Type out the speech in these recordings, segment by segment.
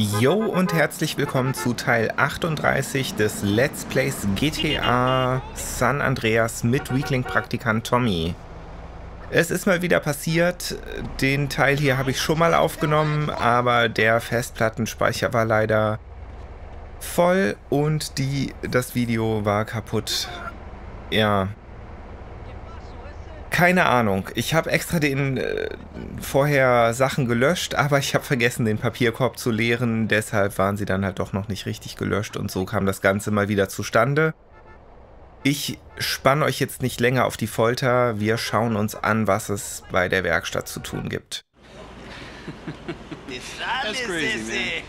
Yo und herzlich willkommen zu Teil 38 des Let's Plays GTA San Andreas mit Weakling-Praktikant Tommy. Es ist mal wieder passiert, den Teil hier habe ich schon mal aufgenommen, aber der Festplattenspeicher war leider voll und das Video war kaputt. Ja. Keine Ahnung. Ich habe extra vorher Sachen gelöscht, aber ich habe vergessen, den Papierkorb zu leeren. Deshalb waren sie dann halt doch noch nicht richtig gelöscht und so kam das Ganze mal wieder zustande. Ich spanne euch jetzt nicht länger auf die Folter. Wir schauen uns an, was es bei der Werkstatt zu tun gibt. That's crazy,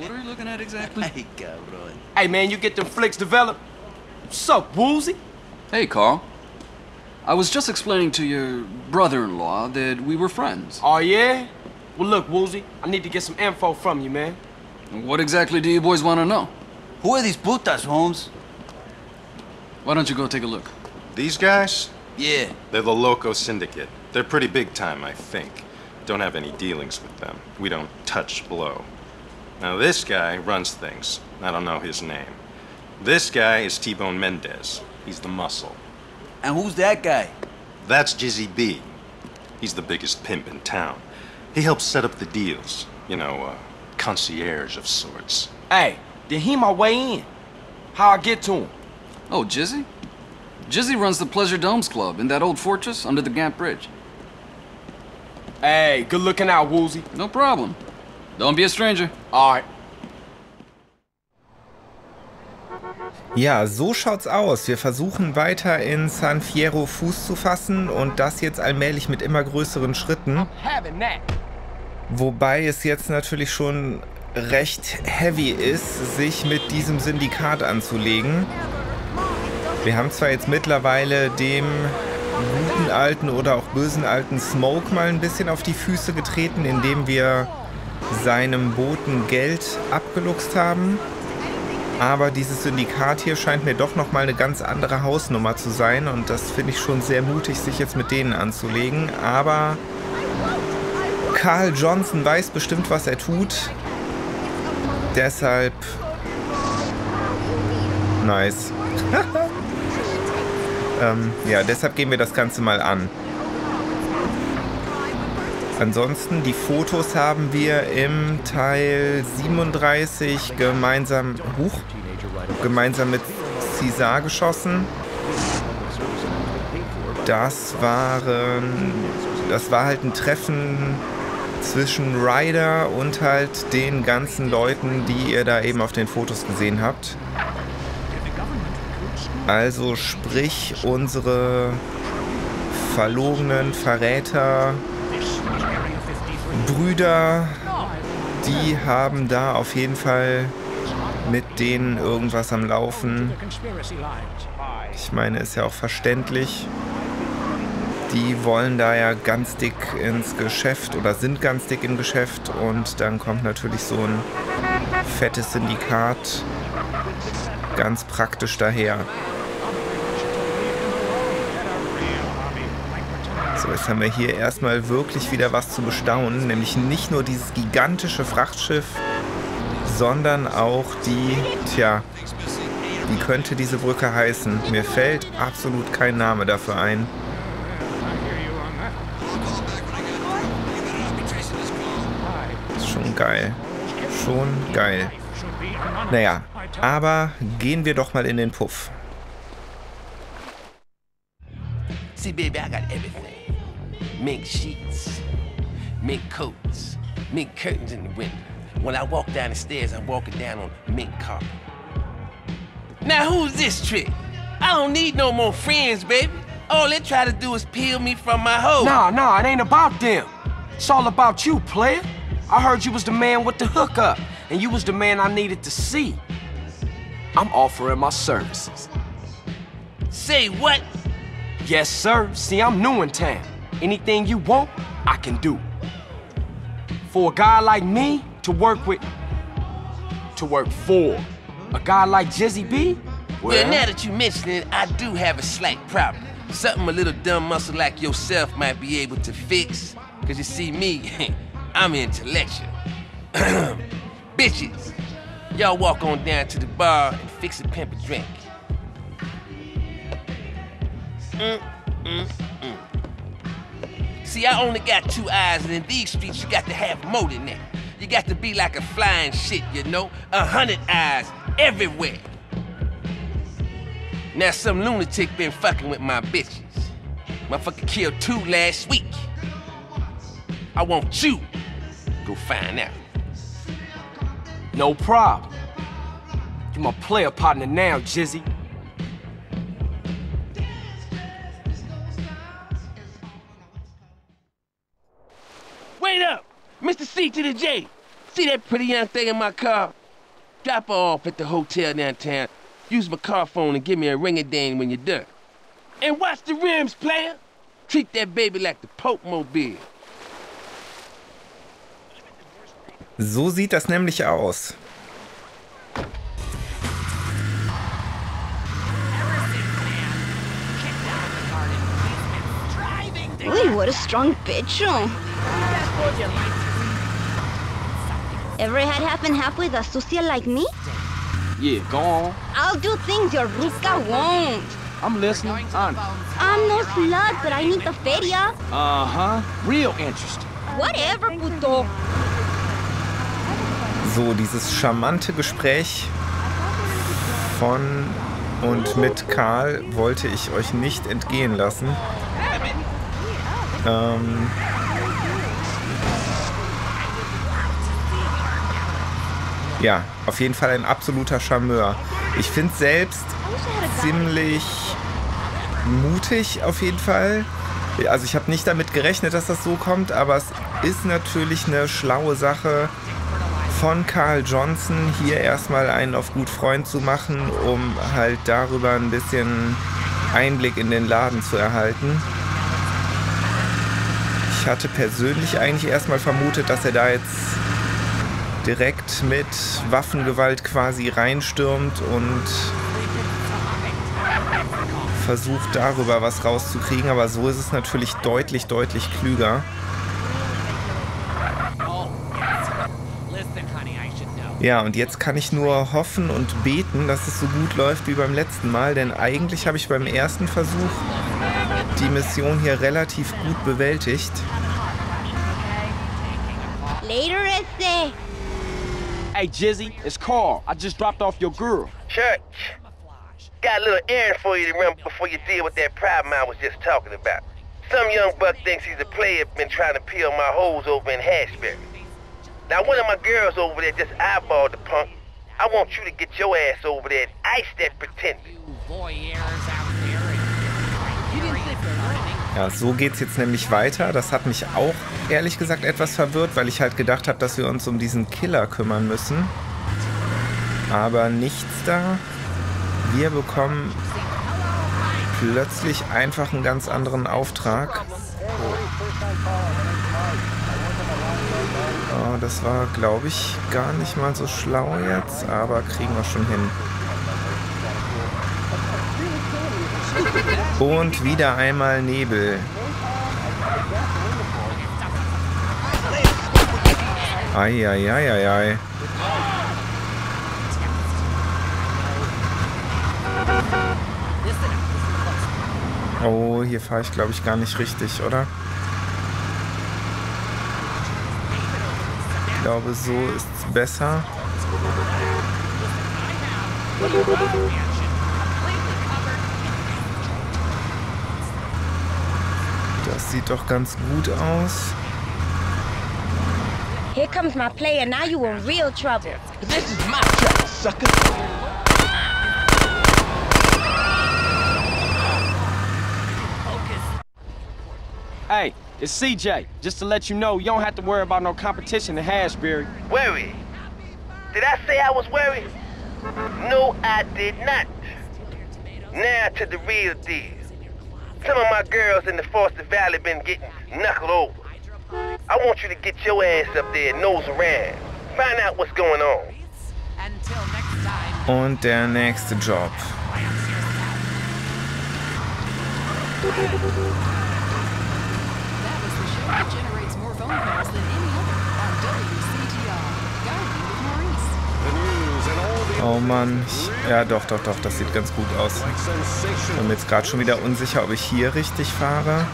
man. What are you looking at exactly? Hey, man, you get them flicks developed. What's up, Woolsey? Hey, Carl. I was just explaining to your brother-in-law that we were friends. Oh, yeah? Well, look, Woolsey, I need to get some info from you, man. And what exactly do you boys want to know? Who are these putas, Holmes? Why don't you go take a look? These guys? Yeah. They're the Loco Syndicate. They're pretty big time, I think. Don't have any dealings with them. We don't touch blow. Now, this guy runs things. I don't know his name. This guy is T-Bone Mendez. He's the muscle. And who's that guy? That's Jizzy B. He's the biggest pimp in town. He helps set up the deals. You know, concierge of sorts. Hey, then he my way in. How I get to him? Oh, Jizzy? Jizzy runs the Pleasure Domes Club in that old fortress under the Gantt Bridge. Hey, good looking out, Woolsey. No problem. Don't be a stranger. All right. Ja, so schaut's aus. Wir versuchen weiter in San Fierro Fuß zu fassen und das jetzt allmählich mit immer größeren Schritten. Wobei es jetzt natürlich schon recht heavy ist, sich mit diesem Syndikat anzulegen. Wir haben zwar jetzt mittlerweile dem guten alten oder auch bösen alten Smoke mal ein bisschen auf die Füße getreten, indem wir seinem Boten Geld abgeluchst haben. Aber dieses Syndikat hier scheint mir doch nochmal eine ganz andere Hausnummer zu sein. Und das finde ich schon sehr mutig, sich jetzt mit denen anzulegen. Aber Carl Johnson weiß bestimmt, was er tut. Deshalb... Nice. Ja, deshalb gehen wir das Ganze mal an. Ansonsten, die Fotos haben wir im Teil 37 gemeinsam mit Cesar geschossen. Das war halt ein Treffen zwischen Ryder und halt den ganzen Leuten, die ihr da eben auf den Fotos gesehen habt. Also sprich, unsere verlorenen Verräter... Brüder, die haben da auf jeden Fall mit denen irgendwas am Laufen. Ich meine, ist ja auch verständlich. Die wollen da ja ganz dick ins Geschäft oder sind ganz dick im Geschäft und dann kommt natürlich so ein fettes Syndikat ganz praktisch daher. So, jetzt haben wir hier erstmal wirklich wieder was zu bestaunen, nämlich nicht nur dieses gigantische Frachtschiff, sondern auch die, tja, wie könnte diese Brücke heißen? Mir fällt absolut kein Name dafür ein. Ist schon geil. Schon geil. Naja, aber gehen wir doch mal in den Puff. CB got everything. Mink sheets, mink coats, mink curtains in the window. When I walk down the stairs, I'm walking down on mink carpet. Now who's this trick? I don't need no more friends, baby. All they try to do is peel me from my hoe. Nah, it ain't about them. It's all about you, player. I heard you was the man with the hookup, and you was the man I needed to see. I'm offering my services. Say what? Yes, sir. See, I'm new in town. Anything you want, I can do. For a guy like me to work for, a guy like Jizzy B, well, now that you mention it, I do have a slight problem. Something a little dumb muscle like yourself might be able to fix. Cause you see me, I'm intellectual. bitches. Y'all walk on down to the bar and fix a pimp a drink. See, I only got two eyes, and in these streets, you got to have more than that. You got to be like a flying shit, you know? 100 eyes everywhere. Now, some lunatic been fucking with my bitches. Motherfucker killed 2 last week. I want you to go find out. No problem. You my player partner now, Jizzy. Wait up! Mr. C to the J. See that pretty young thing in my car? Drop her off at the hotel downtown. Use my car phone and give me a ring-a-ding when you're done. And watch the rims, player. Treat that baby like the Pope-mobile. So sieht das nämlich aus. Really, what a strong bitch. Ever had happen half with a sucia like me? Yeah, go on. I'll do things your Ruka won't. I'm listening, on. I'm no slut, but I need the feria. Real interest. Whatever, puto. So, dieses charmante Gespräch von und mit Carl wollte ich euch nicht entgehen lassen. Ja, auf jeden Fall ein absoluter Charmeur. Ich finde es selbst ziemlich mutig auf jeden Fall. Also ich habe nicht damit gerechnet, dass das so kommt, aber es ist natürlich eine schlaue Sache von Carl Johnson, hier erstmal einen auf gut Freund zu machen, um halt darüber ein bisschen Einblick in den Laden zu erhalten. Ich hatte persönlich eigentlich erstmal vermutet, dass er da jetzt direkt mit Waffengewalt quasi reinstürmt und versucht darüber was rauszukriegen, aber so ist es natürlich deutlich, deutlich klüger. Ja, und jetzt kann ich nur hoffen und beten, dass es so gut läuft wie beim letzten Mal, denn eigentlich habe ich beim ersten Versuch die Mission hier relativ gut bewältigt. Later, Esse. Hey, Jizzy, it's Carl. I just dropped off your girl. Church, got a little errand for you to run before you deal with that problem I was just talking about. Some young buck thinks he's a player, been trying to peel my holes over in Hashbury. Now, one of my girls over there just eyeballed the punk. I want you to get your ass over there and ice that pretender. Ja, so geht's jetzt nämlich weiter. Das hat mich auch, ehrlich gesagt, etwas verwirrt, weil ich halt gedacht habe, dass wir uns um diesen Killer kümmern müssen. Aber nichts da. Wir bekommen plötzlich einfach einen ganz anderen Auftrag. Oh, das war, glaube ich, gar nicht mal so schlau jetzt, aber kriegen wir schon hin. Und wieder einmal Nebel. Eieieiei. Oh, hier fahre ich, glaube ich, gar nicht richtig, oder? Ich glaube, so ist es besser. Das sieht doch ganz gut aus. Here comes my player. Now you in real trouble. This is my trouble, sucker. Hey. It's CJ. Just to let you know, you don't have to worry about no competition in Hashbury. Worry? Did I say I was worried? No, I did not. Now to the real deal. Some of my girls in the Foster Valley been getting knuckled over. I want you to get your ass up there, nose around. Find out what's going on. Und der nächste Job. generates more phone calls than any other on WCTR. Guiding with Maurice. Oh Mann. Ja, doch, das sieht ganz gut aus. Ich bin mir jetzt gerade schon wieder unsicher, ob ich hier richtig fahre.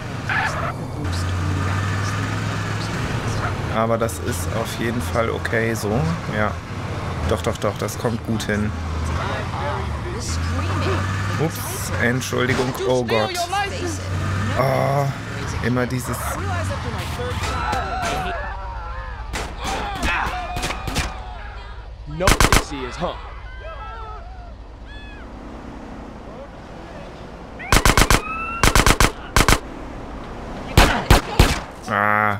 Aber das ist auf jeden Fall okay so. Ja. Doch, das kommt gut hin. Ups, Entschuldigung. Oh Gott. Oh, immer dieses... Ah.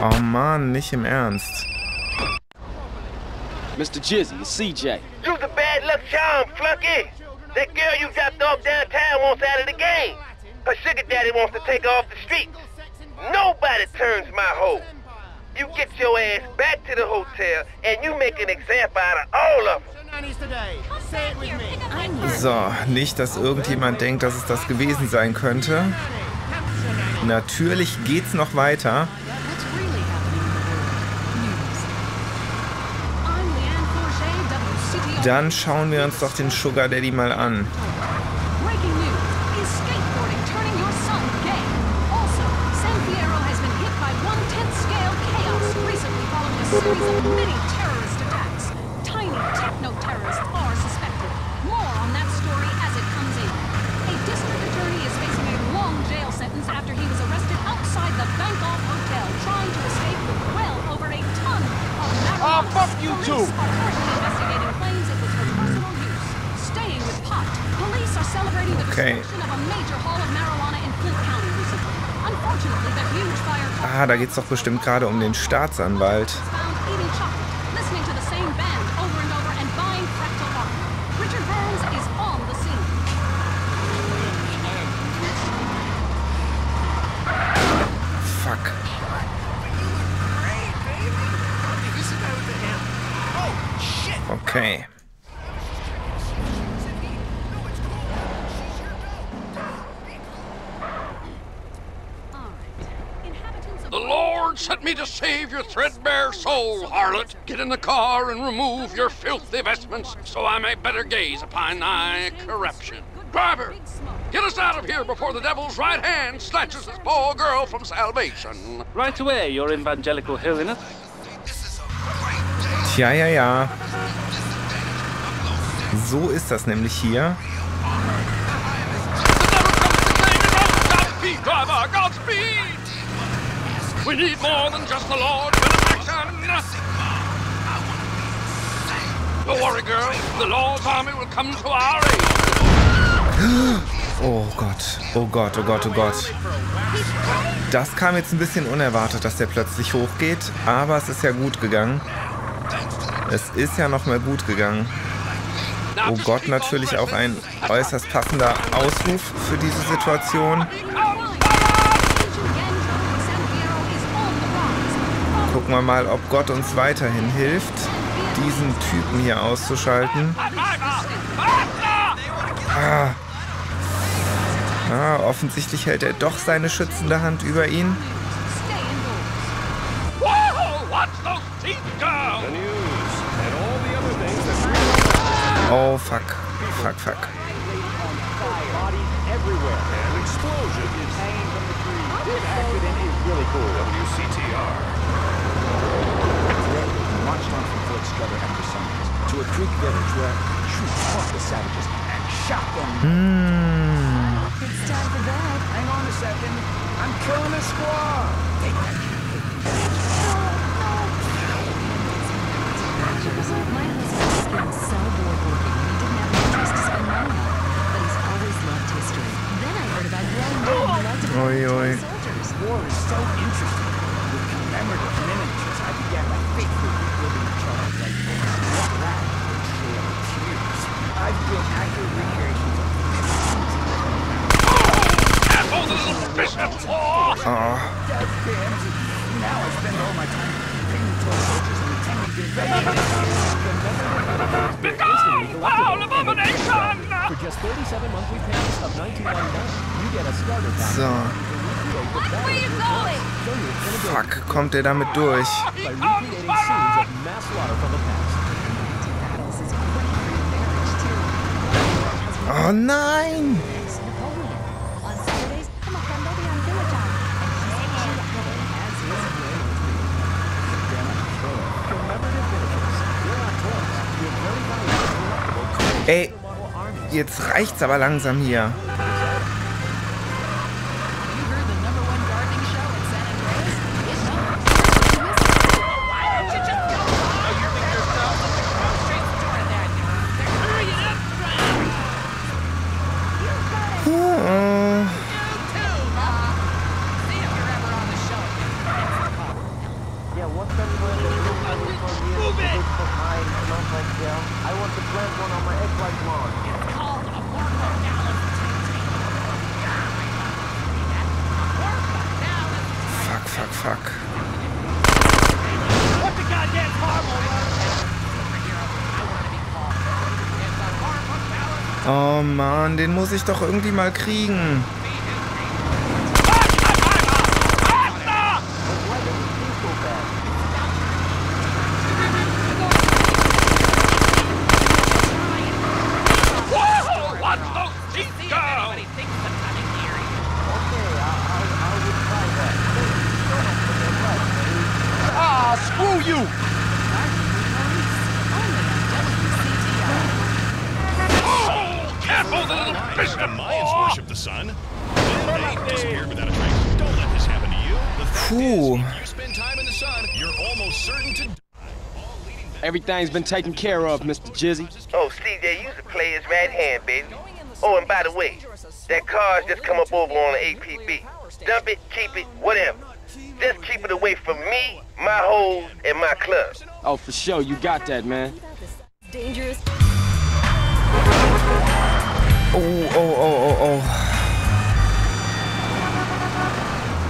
Oh Mann, nicht im Ernst. Mr. Jizzy, CJ. You the bad luck charm, Flunky. That girl you dropped off downtown wants out of the game. Her sugar daddy wants to take her off the streets. Nobody turns my hoe. You get your ass back to the hotel and you make an example out of all of them. So, nicht, dass irgendjemand denkt, dass es das gewesen sein könnte. Natürlich geht's noch weiter. Dann schauen wir uns doch den Sugar Daddy mal an. Oh, fuck you too! Okay. Ah, da geht's doch bestimmt gerade um den Staatsanwalt. Fuck. Okay. Sent me to save your threadbare soul, harlot. Get in the car and remove your filthy vestments so I may better gaze upon thy corruption. Driver, get us out of here before the devil's right hand snatches this poor girl from salvation. Right away, your evangelical holiness. Tja, ja. So ist das nämlich hier. We need more than just the Lord's benediction. Don't worry, girl. The Lord's army will come to our aid. Oh Gott. Das kam jetzt ein bisschen unerwartet, dass der plötzlich hochgeht. Aber es ist ja gut gegangen. Es ist ja nochmal gut gegangen. Oh Gott, natürlich auch ein äußerst passender Ausruf für diese Situation. Gucken wir mal, ob Gott uns weiterhin hilft, diesen Typen hier auszuschalten. Offensichtlich hält er doch seine schützende Hand über ihn. Oh, fuck. Oi. Begone, foul abomination! So. Fuck, kommt der damit durch? Oh nein! Ey, jetzt reicht's aber langsam hier. Oh Mann, den muss ich doch irgendwie mal kriegen. Puh. Everything's been taken care of, Mr. Jizzy. Oh, Steve, they used to play his right hand, baby. Oh, and by the way, that car's just come up over on the APB. Dump it, keep it, whatever. Just keep it away from me, my hoes, and my club. Oh, for sure, you got that, man. Dangerous. Oh, oh, oh, oh, oh.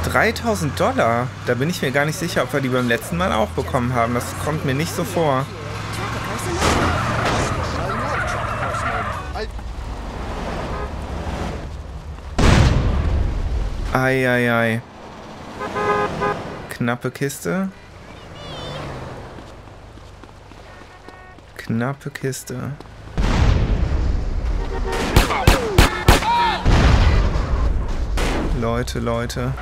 $3.000, da bin ich mir gar nicht sicher, ob wir die beim letzten Mal auch bekommen haben. Das kommt mir nicht so vor. Ei, ei, ei. Knappe Kiste. Knappe Kiste. Leute, Leute.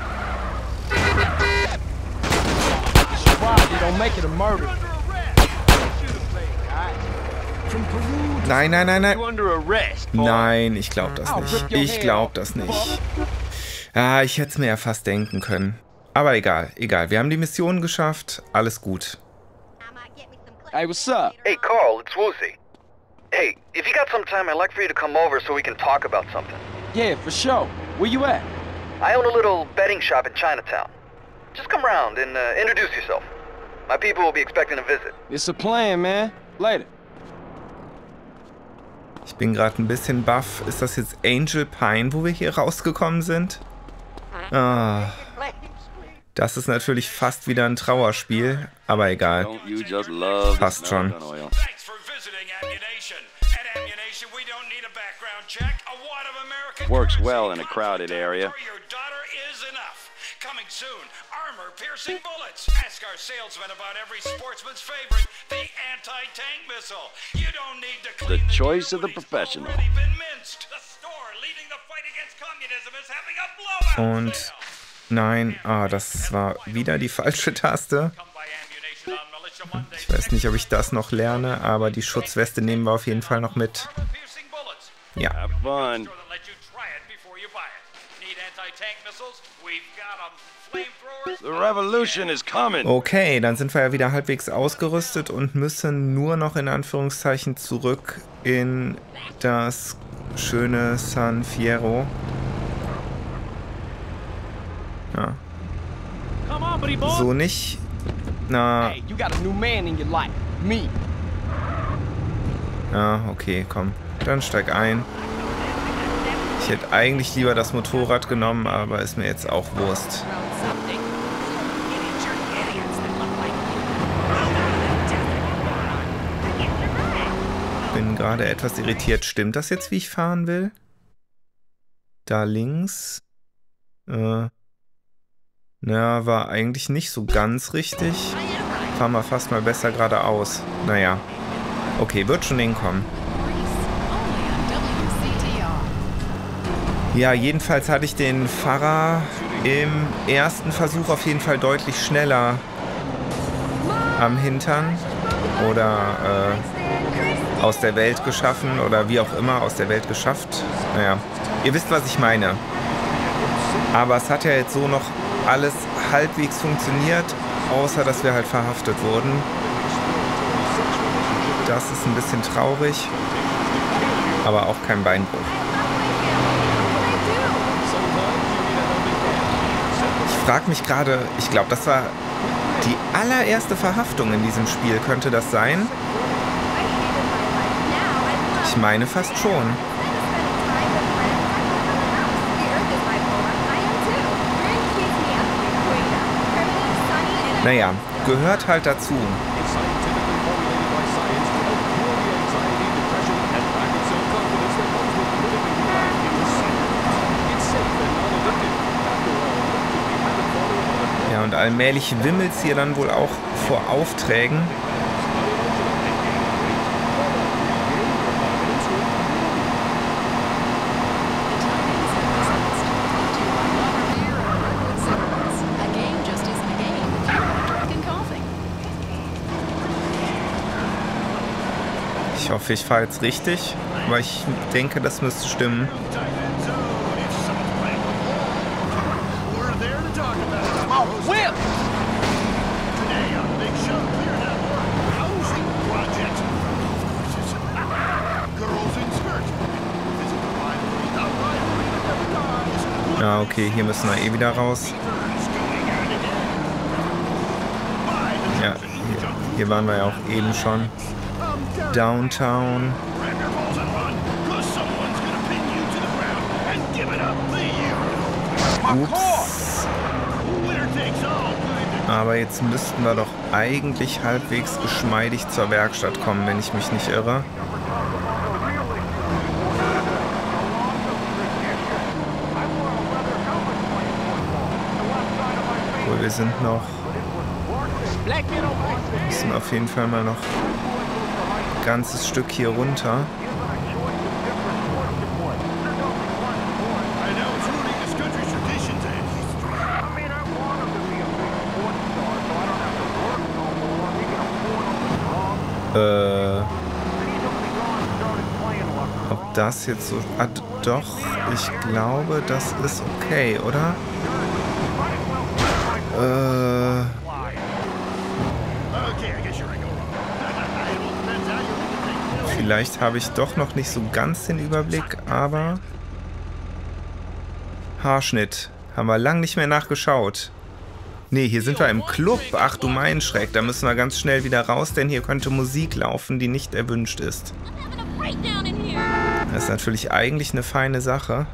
Nein, nein, nein, nein. Nein, ich glaube das nicht. Ich glaube das nicht. Ah, ich hätte es mir ja fast denken können. Aber egal, egal. Wir haben die Mission geschafft. Alles gut. Hey, what's up? Hey, Carl, it's Woolsey. Hey, if you got some time, I'd like for you to come over so we can talk about something. Yeah, for sure. Where you at? I own a little betting shop in Chinatown. Just come round and introduce yourself. My people will be expecting a visit. It's a plan, man. Later. Ich bin gerade ein bisschen baff. Ist das jetzt Angel Pine, wo wir hier rausgekommen sind? Ah. Das ist natürlich fast wieder ein Trauerspiel, aber egal. Fast schon. Thanks for visiting Amunation. At Amunation we don't need a background check. A wad of American works well in a crowded area. Your daughter is enough. Coming soon. Piercing bullets. Ask our salesman about every sportsman's favorite, the anti-tank missile. You don't need to clean the choice of the professional. Und nein, ah, das war wieder die falsche Taste. Ich weiß nicht, ob ich das noch lerne, aber die Schutzweste nehmen wir auf jeden Fall noch mit. Ja. Okay, dann sind wir ja wieder halbwegs ausgerüstet und müssen nur noch in Anführungszeichen zurück in das schöne San Fierro. Ja. So nicht. Na. Ah, okay, komm. Dann steig ein. Ich hätte eigentlich lieber das Motorrad genommen, aber ist mir jetzt auch Wurst. gerade etwas irritiert. Stimmt das jetzt, wie ich fahren will? Da links. Na, war eigentlich nicht so ganz richtig. Fahren wir fast mal besser geradeaus. Naja. Okay, wird schon hinkommen. Ja, jedenfalls hatte ich den Fahrer im ersten Versuch auf jeden Fall deutlich schneller am Hintern oder aus der Welt geschaffen oder wie auch immer aus der Welt geschafft. Naja, ihr wisst, was ich meine. Aber es hat ja jetzt so noch alles halbwegs funktioniert, außer dass wir halt verhaftet wurden. Das ist ein bisschen traurig, aber auch kein Beinbruch. Ich frage mich gerade, ich glaube, das war die allererste Verhaftung in diesem Spiel. Könnte das sein? Ich meine fast schon. Naja, gehört halt dazu. Und allmählich wimmelt es hier dann wohl auch vor Aufträgen. Ich hoffe, ich fahre jetzt richtig, weil ich denke, das müsste stimmen. Ja, okay, hier müssen wir eh wieder raus. Ja, hier waren wir ja auch eben schon. Downtown. Ups. Aber jetzt müssten wir doch eigentlich halbwegs geschmeidig zur Werkstatt kommen, wenn ich mich nicht irre. Wir sind noch, müssen auf jeden Fall mal noch ein ganzes Stück hier runter. Ob das jetzt so... Ah, doch, ich glaube, das ist okay, oder? Vielleicht habe ich doch noch nicht so ganz den Überblick, aber... Haarschnitt. Haben wir lang nicht mehr nachgeschaut. Nee, hier sind wir im Club. Ach du mein Schreck, da müssen wir ganz schnell wieder raus, denn hier könnte Musik laufen, die nicht erwünscht ist. Das ist natürlich eigentlich eine feine Sache.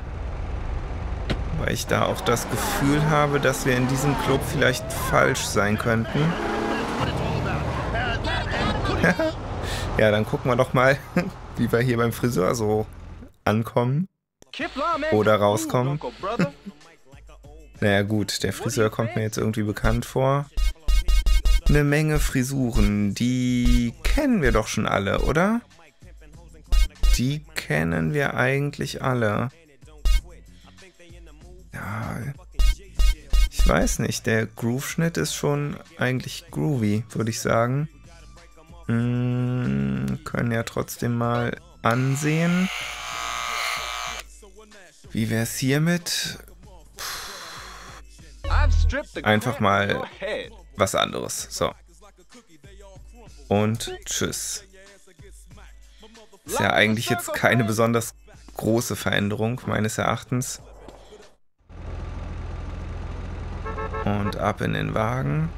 Weil ich da auch das Gefühl habe, dass wir in diesem Club vielleicht falsch sein könnten. Ja, dann gucken wir doch mal, wie wir hier beim Friseur so ankommen. Oder rauskommen. Naja gut, der Friseur kommt mir jetzt irgendwie bekannt vor. Eine Menge Frisuren, die kennen wir doch schon alle, oder? Die kennen wir eigentlich alle. Ja, ich weiß nicht, der Groove-Schnitt ist schon eigentlich groovy, würde ich sagen. Können ja trotzdem mal ansehen. Wie wäre es hiermit? Puh. Einfach mal was anderes. So. Und tschüss. Ist ja eigentlich jetzt keine besonders große Veränderung, meines Erachtens. Und ab in den Wagen.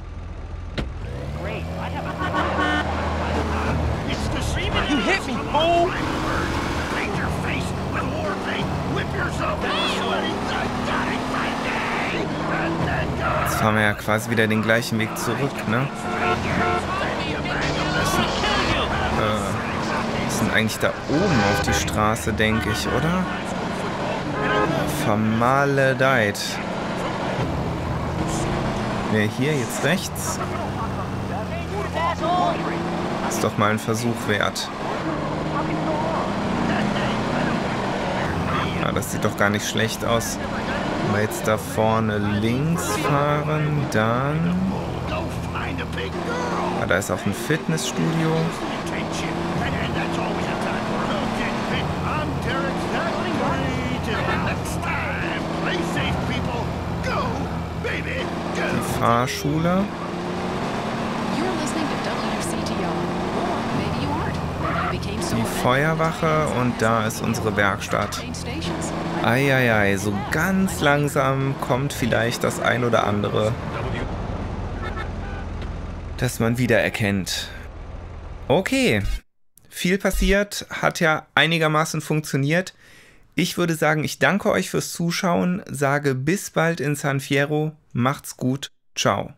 Jetzt fahren wir ja quasi wieder den gleichen Weg zurück, ne? Müssen eigentlich da oben auf die Straße, denke ich, oder? Vermaledeit. Wer hier jetzt rechts? Ist doch mal ein Versuch wert. Ja, das sieht doch gar nicht schlecht aus. Wenn wir jetzt da vorne links fahren, dann... Ja, da ist auch ein Fitnessstudio. Die Fahrschule. Die Feuerwache und da ist unsere Werkstatt. Eieiei, so ganz langsam kommt vielleicht das ein oder andere, das man wiedererkennt. Okay, viel passiert, hat ja einigermaßen funktioniert. Ich würde sagen, ich danke euch fürs Zuschauen, sage bis bald in San Fierro, macht's gut, ciao.